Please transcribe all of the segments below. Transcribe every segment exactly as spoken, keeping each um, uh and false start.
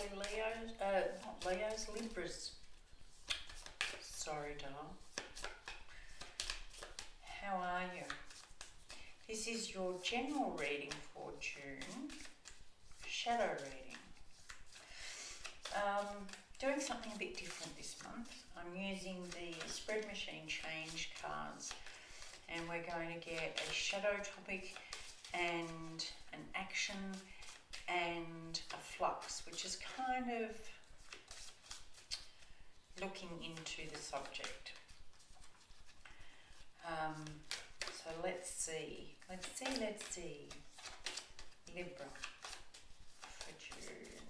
say Leo's, uh, not Leo's, Libras. Sorry, darling. How are you? This is your general reading for June. Shadow reading. Um, doing something a bit different this month. I'm using the Spread Machine Change cards, and we're going to get a shadow topic and an action and a flux, which is kind of looking into the subject. Um, so let's see, let's see, let's see, Libra for June.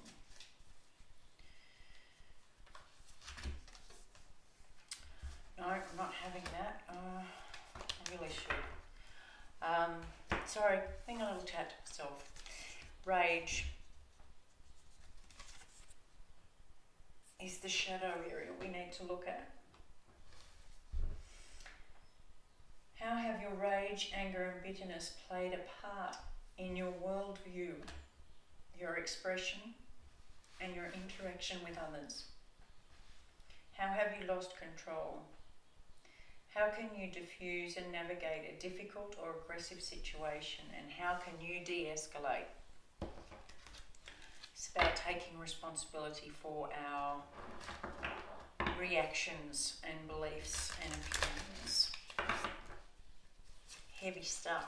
No, I'm not having that. Uh, I really should. Um, sorry, having a little chat to myself. Rage is the shadow area we need to look at. How have your rage, anger and bitterness played a part in your worldview, your expression and your interaction with others? How have you lost control? How can you diffuse and navigate a difficult or aggressive situation, and how can you de-escalate? It's about taking responsibility for our reactions and beliefs and opinions. Heavy stuff.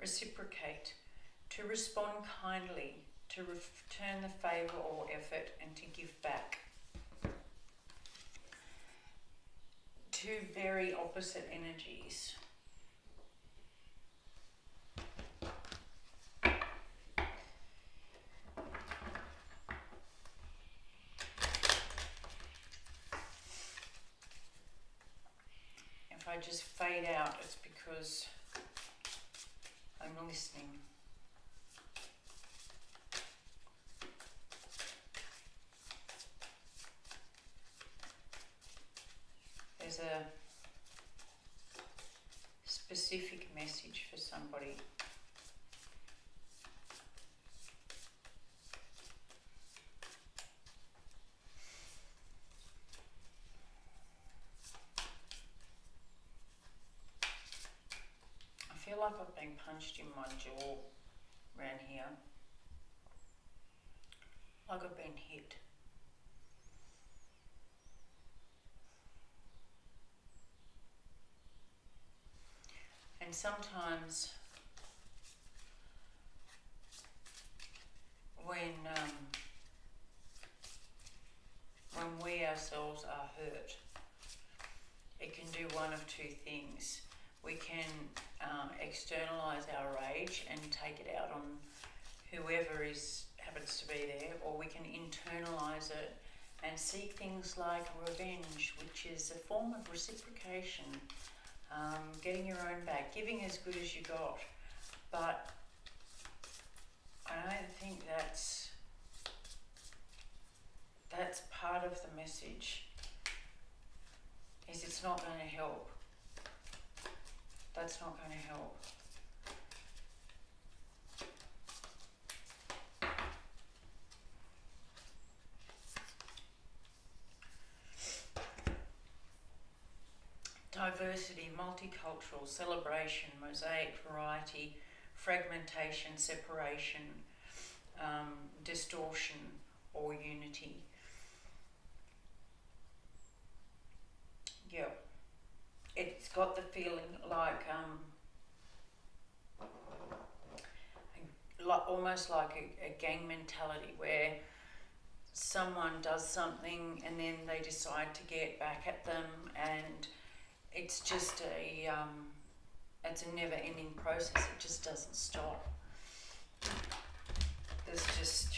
Reciprocate, to respond kindly, to return the favour or effort, and to give back. Two very opposite energies. If I just fade out, it's because I'm listening. There's a specific message for somebody. I feel like I've been punched in my jaw around here, like I've been hit. And sometimes when, um, when we ourselves are hurt, it can do one of two things. We can um, externalise our rage and take it out on whoever is happens to be there, or we can internalise it and seek things like revenge, which is a form of reciprocation, um, getting your own back, giving as good as you got. But I don't think that's, that's part of the message, is it's not going to help. That's not going to help. Diversity, multicultural, celebration, mosaic, variety, fragmentation, separation, um, distortion, or unity. Yep. It's got the feeling like, um, like almost like a, a gang mentality, where someone does something and then they decide to get back at them, and it's just a, um, it's a never-ending process. It just doesn't stop. There's just,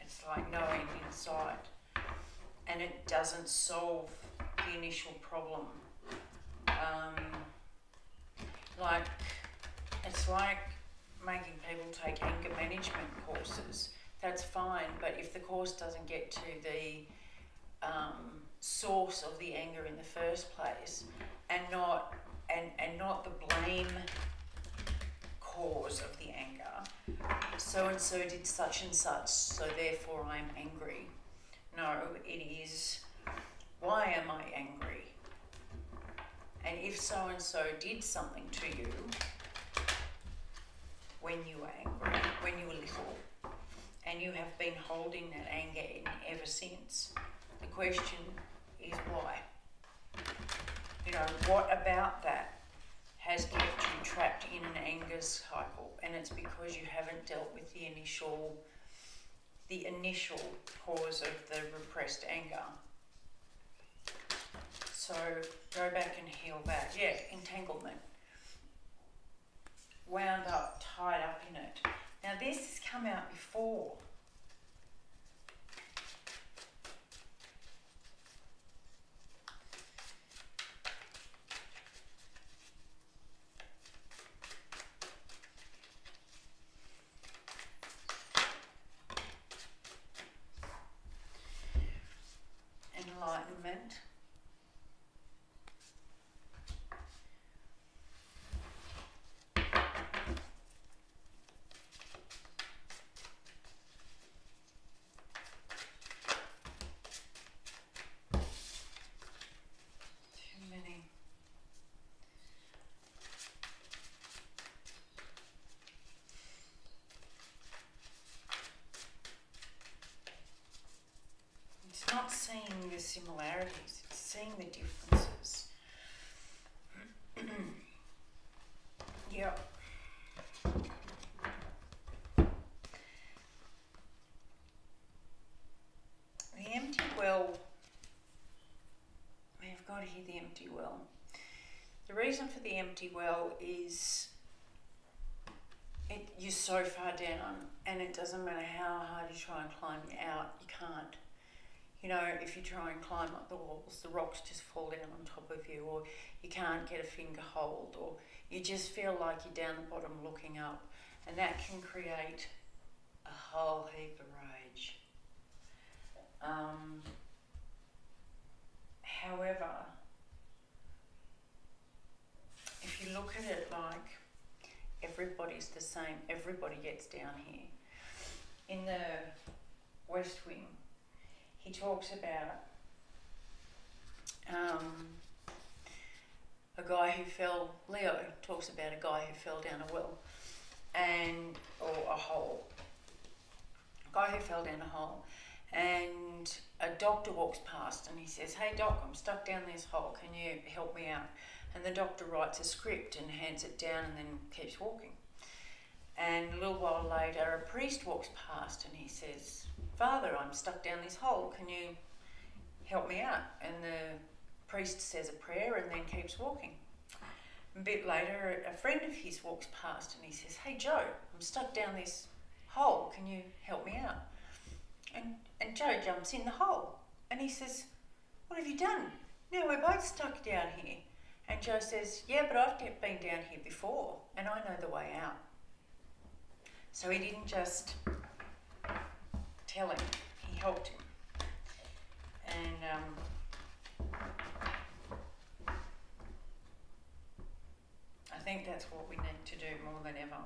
it's like knowing inside, and it doesn't solve the initial problem. Um, like, it's like making people take anger management courses. That's fine, but if the course doesn't get to the um, source of the anger in the first place, and not and and not the blame cause of the anger, so and so did such and such, so therefore I'm angry. No, it is, why am I angry? And if so and so did something to you when you were angry, when you were little, and you have been holding that anger in ever since, the question is why? You know, what about that has kept you trapped in an anger cycle? And it's because you haven't dealt with the initial, the initial cause of the repressed anger. So go back and heal that. Yeah, entanglement. Wound up, tied up in it. Now this has come out before. Enlightenment. Seeing the similarities, it's seeing the differences. Yeah. The empty well, we've got here the empty well. The reason for the empty well is it, you're so far down, and it doesn't matter how hard you try and climb out, you can't. You know, if you try and climb up the walls, the rocks just fall down on top of you, or you can't get a finger hold, or you just feel like you're down the bottom looking up, and that can create a whole heap of rage. Um, however, if you look at it like everybody's the same, everybody gets down here. In the West Wing, he talks about um, a guy who fell, Leo talks about a guy who fell down a well, and, or a hole, a guy who fell down a hole, and a doctor walks past and he says, "Hey doc, I'm stuck down this hole, can you help me out?" And the doctor writes a script and hands it down and then keeps walking. And a little while later, a priest walks past and he says, "Father, I'm stuck down this hole, can you help me out?" And the priest says a prayer and then keeps walking. A bit later, a friend of his walks past and he says, "Hey Joe, I'm stuck down this hole, can you help me out?" And, and Joe jumps in the hole and he says, "What have you done? Now we're both stuck down here." And Joe says, "Yeah, but I've been down here before and I know the way out." So he didn't just tell him, he helped him. And um, I think that's what we need to do more than ever.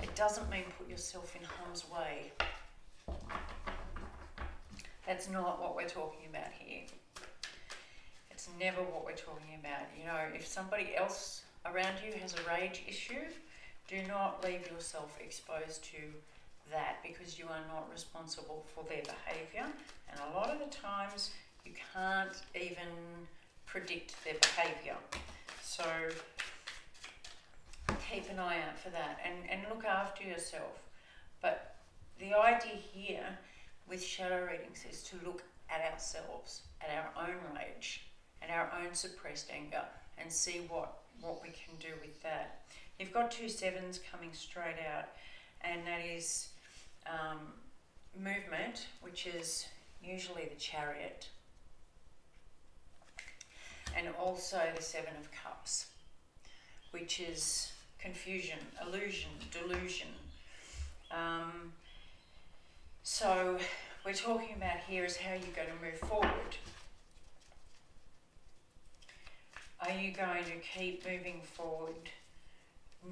It doesn't mean put yourself in harm's way. That's not what we're talking about here. It's never what we're talking about. You know, if somebody else around you has a rage issue, do not leave yourself exposed to that, because you are not responsible for their behaviour. And a lot of the times you can't even predict their behaviour. So keep an eye out for that and, and look after yourself. But the idea here with shadow readings is to look at ourselves, at our own rage, and our own suppressed anger, and see what, what we can do with that. You've got two sevens coming straight out, and that is um, movement, which is usually the Chariot, and also the Seven of Cups, which is confusion, illusion, delusion. Um, so we're talking about here is how you're going to move forward. Are you going to keep moving forward,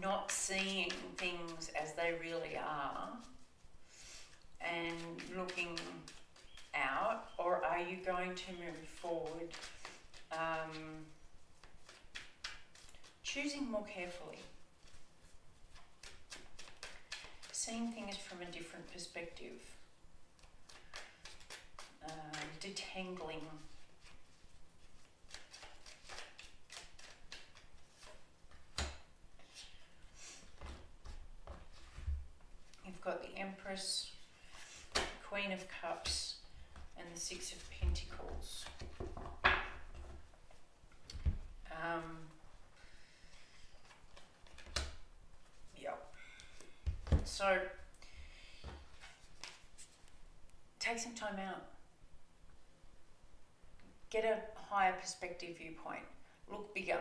not seeing things as they really are and looking out, or are you going to move forward um, choosing more carefully, seeing things from a different perspective, uh, detangling? Got the Empress, Queen of Cups, and the Six of Pentacles. Um, yep. So take some time out. Get a higher perspective viewpoint. Look bigger.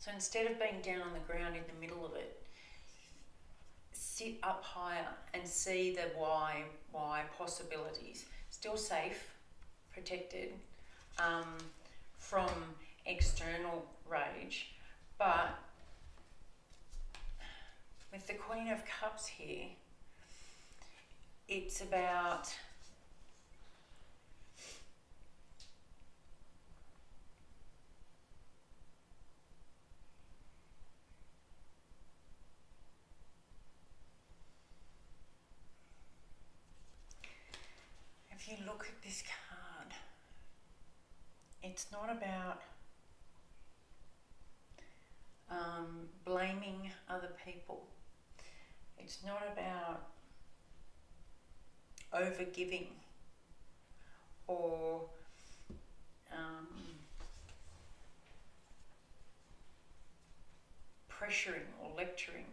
So instead of being down on the ground in the middle of it, sit up higher and see the why, why possibilities. Still safe, protected um, from external rage, but with the Queen of Cups here, it's about look at this card. It's not about um, blaming other people. It's not about overgiving or um, pressuring or lecturing.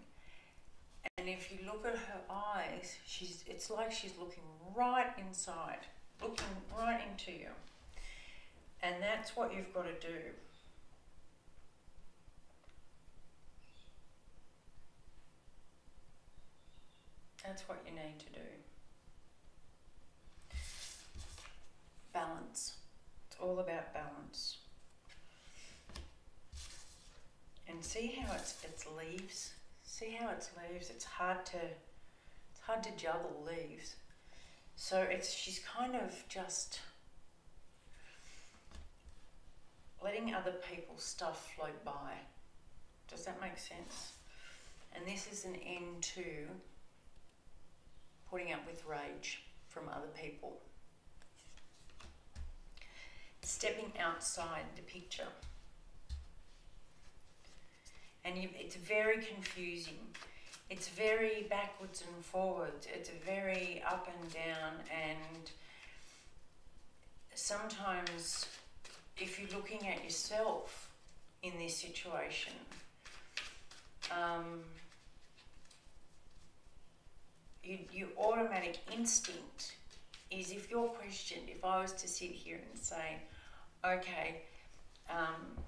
And if you look at her eyes, she's it's like she's looking right inside, looking right into you. And that's what you've got to do. That's what you need to do. Balance. It's all about balance. And see how it's its leaves? See how it's leaves? It's hard to it's hard to juggle leaves. So it's she's kind of just letting other people's stuff float by. Does that make sense? And this is an end to putting up with rage from other people. Stepping outside the picture. And you, it's very confusing. It's very backwards and forwards. It's very up and down. And sometimes if you're looking at yourself in this situation, um, you, your automatic instinct is, if you're questioned, if I was to sit here and say, okay, um,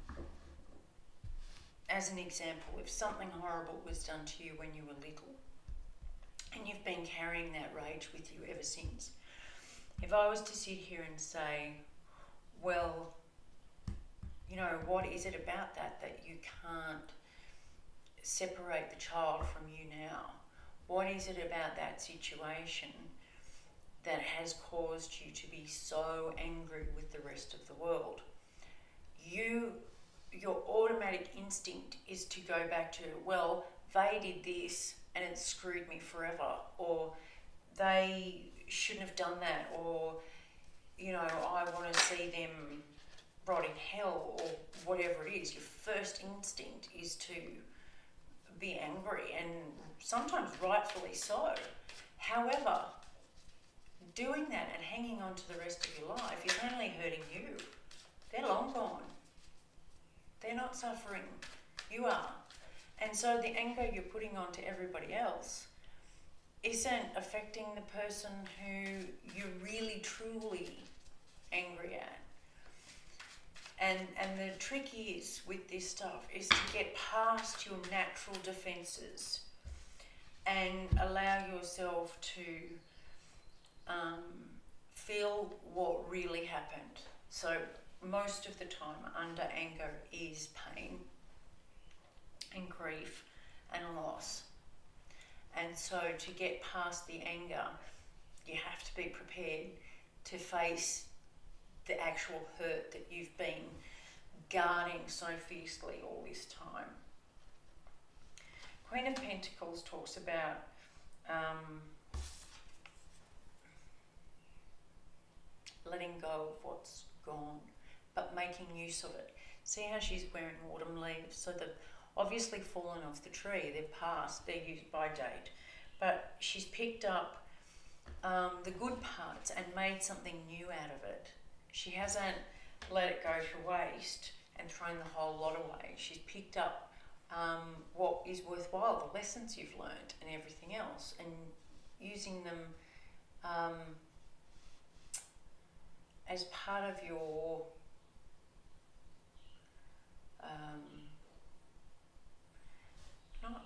as an example, if something horrible was done to you when you were little and you've been carrying that rage with you ever since, if I was to sit here and say, well, you know, what is it about that that you can't separate the child from you now? What is it about that situation that has caused you to be so angry with the rest of the world? You... your automatic instinct is to go back to, well, they did this and it screwed me forever, or they shouldn't have done that, or, you know, I want to see them rot in hell, or whatever it is. Your first instinct is to be angry, and sometimes rightfully so. However, doing that and hanging on to the rest of your life is only hurting you. They're long gone. They're not suffering. You are. And so the anger you're putting on to everybody else isn't affecting the person who you're really, truly angry at. And, and the trick is with this stuff is to get past your natural defenses and allow yourself to um, feel what really happened. So most of the time under anger is pain and grief and loss. And so to get past the anger, you have to be prepared to face the actual hurt that you've been guarding so fiercely all this time. Queen of Pentacles talks about um, letting go of what's gone, but making use of it. See how she's wearing autumn leaves? So they've obviously fallen off the tree, they're past their use by date, but she's picked up um, the good parts and made something new out of it. She hasn't let it go to waste and thrown the whole lot away. She's picked up um, what is worthwhile, the lessons you've learned and everything else, and using them um, as part of your um, not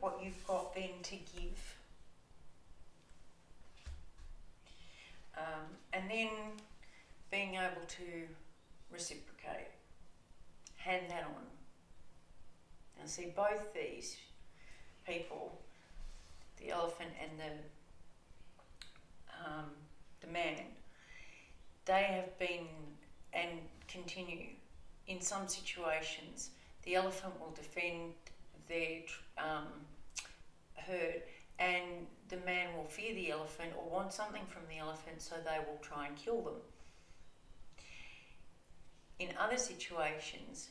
what you've got then to give. Um, and then being able to reciprocate, hand that on. And see, both these people, the elephant and the, um, the man, they have been and continue in some situations. The elephant will defend their um, herd, and the man will fear the elephant or want something from the elephant, so they will try and kill them. In other situations,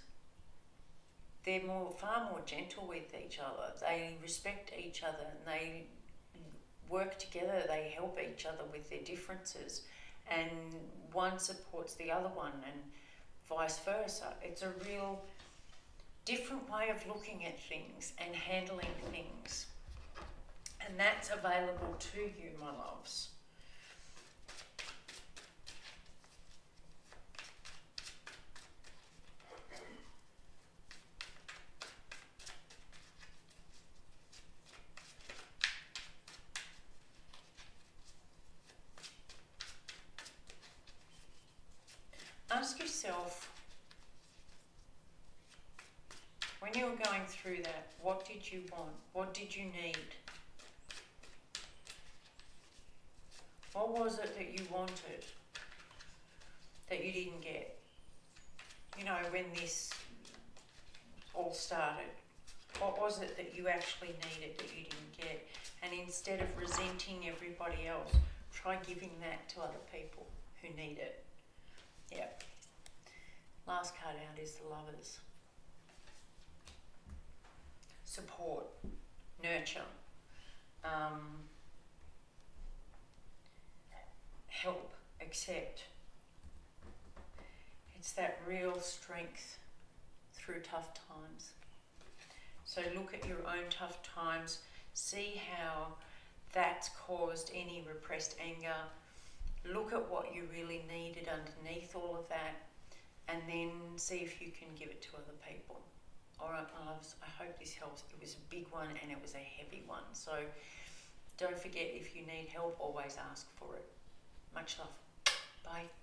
they're more, far more gentle with each other. They respect each other and they work together. They help each other with their differences, and one supports the other one and vice versa. It's a real different way of looking at things and handling things. And that's available to you, my loves. Ask yourself, when you were going through that, what did you want? What did you need? What was it that you wanted that you didn't get? You know, when this all started, what was it that you actually needed that you didn't get? And instead of resenting everybody else, try giving that to other people who need it. Yep. Last card out is the Lovers. Support, nurture, um, help, accept. It's that real strength through tough times. So look at your own tough times, see how that's caused any repressed anger, look at what you really needed underneath all of that, and then see if you can give it to other people. Alright, my loves, I hope this helps. It was a big one and it was a heavy one. So don't forget, if you need help, always ask for it. Much love. Bye.